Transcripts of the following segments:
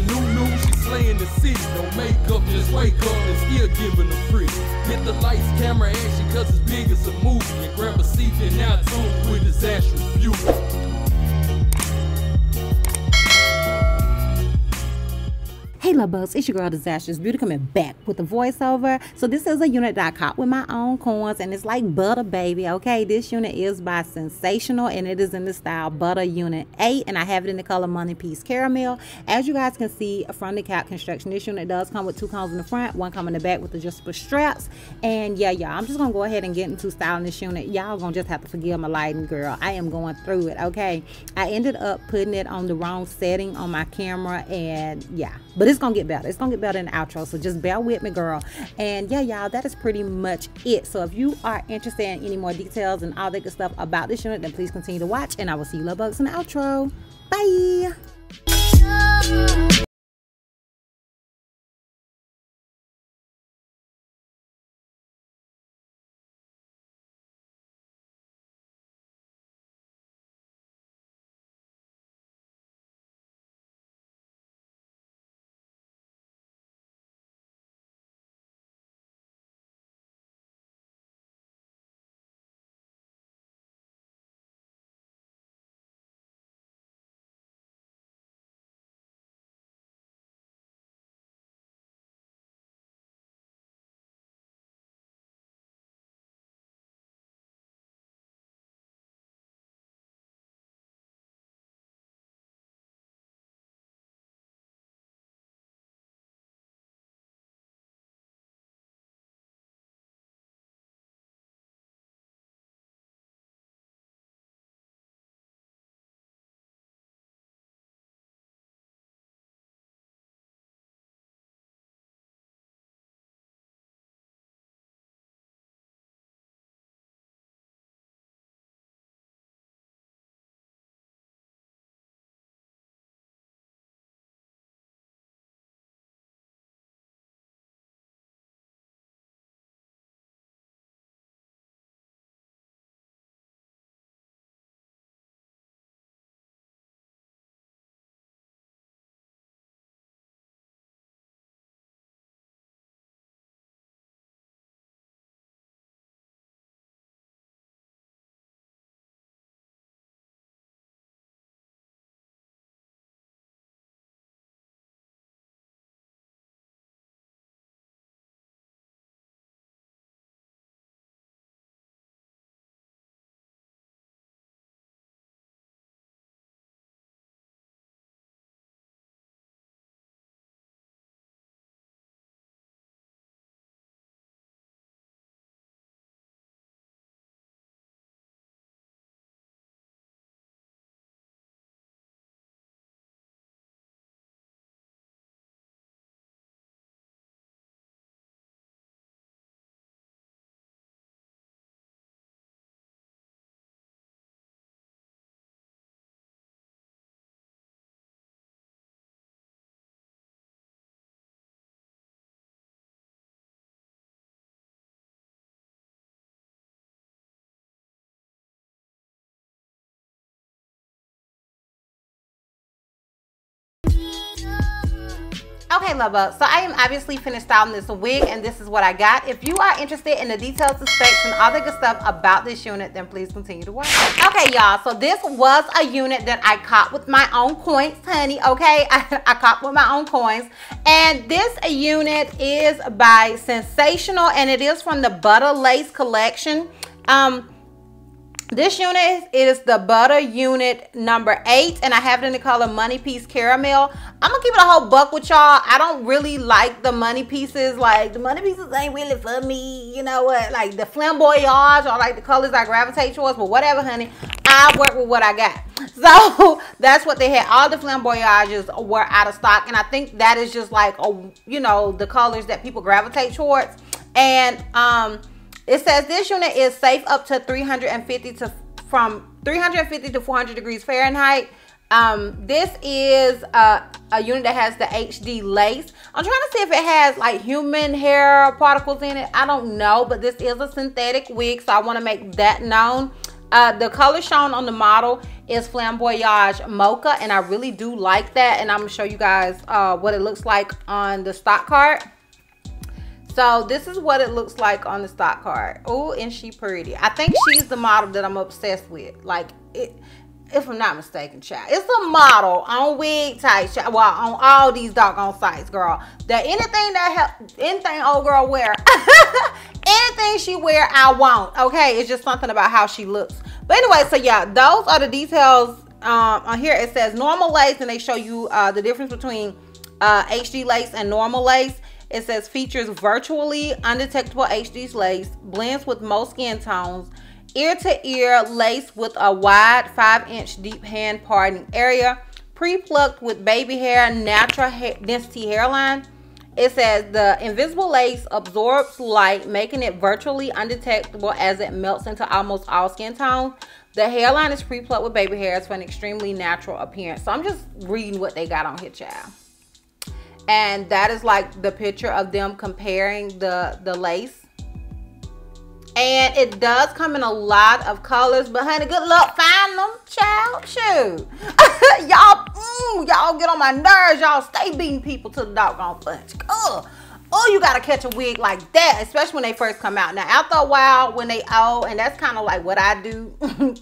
news and new. She's slaying the city. No makeup, just wake up and still giving a free. Hit the lights, camera, action, cause it's big as a movie. And grab a seat and now tune with Disastrous Beauty. Hey love bugs, it's your girl Disastrous Beauty coming back with a voiceover. So this is a unit that I caught with my own coins, and it's like Butta, baby. Okay, this unit is by Sensationnel, and it is in the style Butta Unit 8, and I have it in the color Money Piece Caramel. As you guys can see from the cap construction, this unit does come with two combs in the front, one comb in the back with adjustable straps. And yeah, y'all, I'm just gonna go ahead and get into styling this unit. Y'all gonna just have to forgive my lighting, girl. I am going through it. Okay, I ended up putting it on the wrong setting on my camera, and yeah, but it's gonna get better. It's gonna get better in the outro, so just bear with me, girl. And yeah, y'all, that is pretty much it. So if you are interested in any more details and all that good stuff about this unit, then please continue to watch, and I will see you love bugs in the outro. Bye. Okay, love up. So I am obviously finished styling this wig, and this is what I got. If you are interested in the details, the specs, and all the good stuff about this unit, then please continue to watch. Okay, y'all. So this was a unit that I caught with my own coins, honey. Okay, I caught with my own coins, and this unit is by Sensationnel, and it is from the Butta Lace collection. This unit, it is the Butta Unit number 8, and I have it in the color Money Piece Caramel. I'm gonna keep it a whole buck with y'all. I don't really like the money pieces. Like, the money pieces ain't really for me. You know what? Like, the flamboyage or like the colors I gravitate towards, but whatever, honey. I work with what I got. So that's what they had. All the flamboyages were out of stock, and I think that is just like, you know, the colors that people gravitate towards. And it says this unit is safe up to 350 to 400 degrees Fahrenheit. This is a unit that has the HD lace. I'm trying to see if it has like human hair particles in it. I don't know, but this is a synthetic wig, so I want to make that known. The color shown on the model is Flamboyage Mocha, and I really do like that, and I'm gonna show you guys what it looks like on the stock card. So this is what it looks like on the stock card. Oh, and she pretty. I think she's the model that I'm obsessed with, like it, if I'm not mistaken, child. It's a model on wig type, well, on all these doggone sites, girl, that anything old girl wear anything she wear, I want. Okay, it's just something about how she looks. But anyway, so yeah, those are the details on here. It says normal lace, and they show you the difference between HD lace and normal lace. It says features virtually undetectable HD lace, blends with most skin tones, ear to ear lace with a wide 5-inch deep hand parting area, pre-plucked with baby hair, natural density hairline. It says the invisible lace absorbs light, making it virtually undetectable as it melts into almost all skin tones. The hairline is pre-plucked with baby hairs for an extremely natural appearance. So I'm just reading what they got on here, child. And that is like the picture of them comparing the lace. And it does come in a lot of colors, but honey, good luck finding them, child. Shoot. Y'all, y'all get on my nerves. Y'all stay beating people to the doggone punch. Ugh. Oh, you gotta catch a wig like that, especially when they first come out. Now, after a while, when they old, and that's kind of like what I do,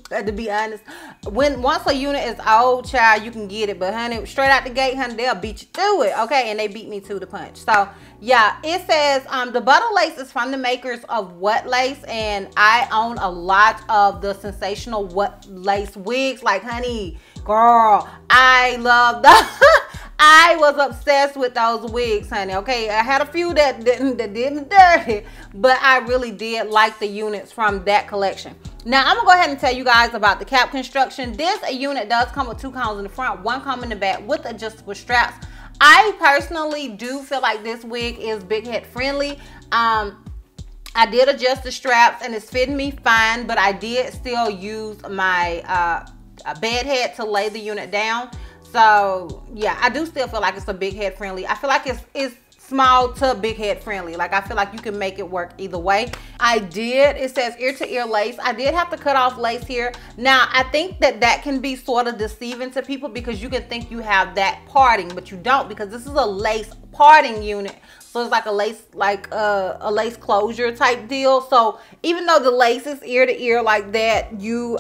to be honest. Once a unit is old, child, you can get it. But honey, straight out the gate, honey, they'll beat you to it, okay? And they beat me to the punch. So yeah, it says the Butta lace is from the makers of What Lace, and I own a lot of the Sensational What Lace wigs. Like, honey, girl, I love the. I was obsessed with those wigs, honey, okay? I had a few that didn't dirty, but I really did like the units from that collection. Now, I'm gonna go ahead and tell you guys about the cap construction. This unit does come with 2 combs in the front, 1 comb in the back with adjustable straps. I personally do feel like this wig is big head friendly. I did adjust the straps and it's fitting me fine, but I did still use my bed head to lay the unit down. So yeah, I do still feel like it's a big head friendly. I feel like it's small to big head friendly. Like, I feel like you can make it work either way. It says ear to ear lace. I did have to cut off lace here. Now, I think that can be sort of deceiving to people, because you can think you have that parting, but you don't, because this is a lace parting unit. So it's like a lace, like a lace closure type deal. So even though the lace is ear to ear like that, you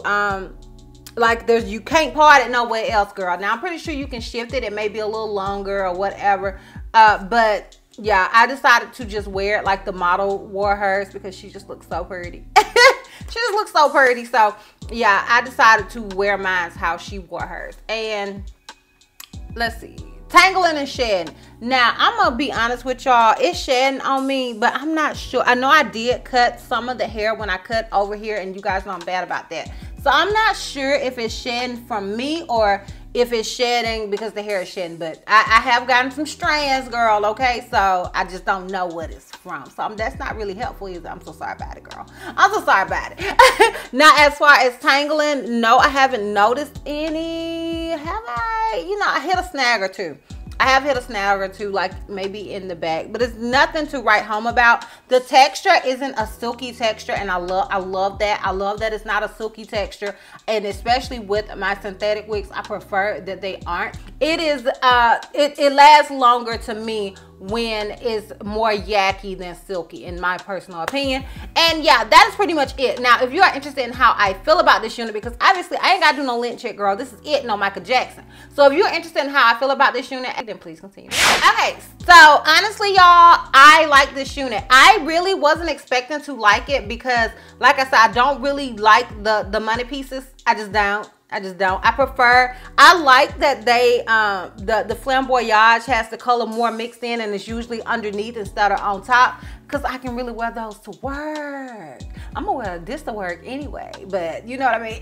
like you can't part it nowhere else, girl. Now, I'm pretty sure you can shift it. It may be a little longer or whatever. But yeah, I decided to just wear it like the model wore hers, because she just looks so pretty. She just looks so pretty. So yeah, I decided to wear mine's how she wore hers. And let's see. Tangling and shedding. Now, I'm gonna be honest with y'all, it's shedding on me, but I'm not sure. I know I did cut some of the hair when I cut over here, and you guys know I'm bad about that. So I'm not sure if it's shedding from me or if it's shedding because the hair is shedding, but I have gotten some strands, girl, okay? So I just don't know what it's from. So that's not really helpful either. I'm so sorry about it, girl. I'm so sorry about it. Now, as far as tangling, no, I haven't noticed any. Have I? You know, I hit a snag or two. I have hit a snag or two, like maybe in the back, but it's nothing to write home about. The texture isn't a silky texture, and I love that. I love that it's not a silky texture, and especially with my synthetic wigs, I prefer that they aren't. It is, it lasts longer to me when it's more yucky than silky, in my personal opinion. And yeah, that is pretty much it. Now, if you are interested in how I feel about this unit, because obviously I ain't gotta do no lint check, girl. This is it, no Michael Jackson. So if you're interested in how I feel about this unit, then please continue. Okay, so honestly, y'all, I like this unit. I really wasn't expecting to like it, because like I said, I don't really like the money pieces. I just don't. I like that they the Flamboyage has the color more mixed in, and it's usually underneath instead of on top, because I can really wear those to work. I'm gonna wear this to work anyway, but you know what I mean.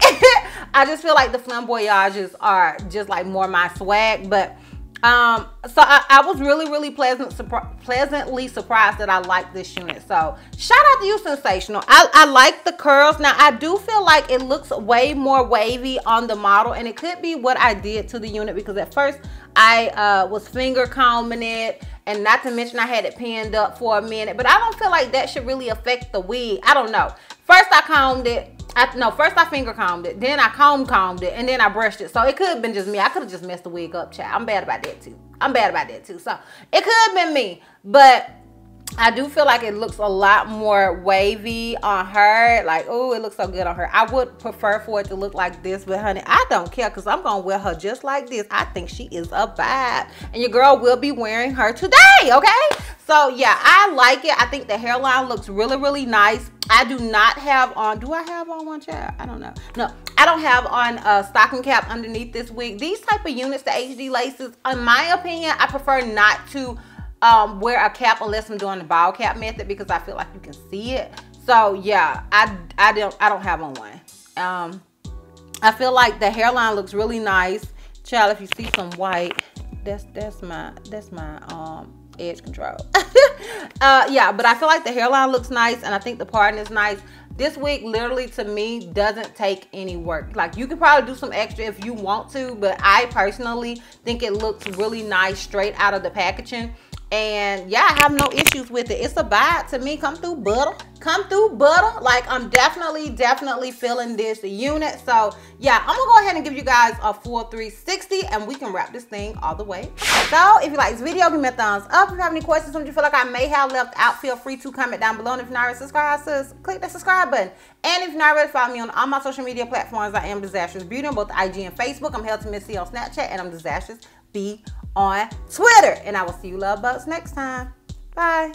I just feel like the Flamboyages are just like more my swag. But so I was really pleasantly surprised that I like this unit. So shout out to you, Sensational. I like the curls. Now, I do feel like it looks way more wavy on the model, and it could be what I did to the unit, because at first I was finger combing it, and not to mention I had it pinned up for a minute, but I don't feel like that should really affect the wig. I don't know. First I combed it. First I finger combed it, then I combed it, and then I brushed it. So it could have been just me. I could have just messed the wig up, child. I'm bad about that too. So it could have been me, but I do feel like it looks a lot more wavy on her. Like, oh, it looks so good on her. I would prefer for it to look like this, but honey, I don't care because I'm going to wear her just like this. I think she is a vibe, and your girl will be wearing her today, okay? So, yeah, I like it. I think the hairline looks really, really nice. I do not have on, do I have on one child? I don't know. No, I don't have on a stocking cap underneath this wig. These type of units, the HD laces, in my opinion, I prefer not to wear a cap unless I'm doing the ball cap method, because I feel like you can see it. So yeah, I don't have on one. I feel like the hairline looks really nice, child. If you see some white, that's my edge control. Yeah, but I feel like the hairline looks nice, and I think the parting is nice. This wig literally, to me, doesn't take any work. Like, you could probably do some extra if you want to, but I personally think it looks really nice straight out of the packaging. And yeah, I have no issues with it. It's a vibe to me. Come through, Butta. Come through, Butta. Like, I'm definitely feeling this unit. So yeah, I'm gonna go ahead and give you guys a full 360, and we can wrap this thing all the way. So if you like this video, give me a thumbs up. If you have any questions, something you feel like I may have left out, feel free to comment down below. And if you're not already subscribed, sis, click that subscribe button. And if you're not already, follow me on all my social media platforms. I am Dizastrous Beauty on both IG and Facebook. I'm Healthy Miss C on Snapchat, and I'm Dizastrous B on Twitter. And I will see you love bugs next time. Bye.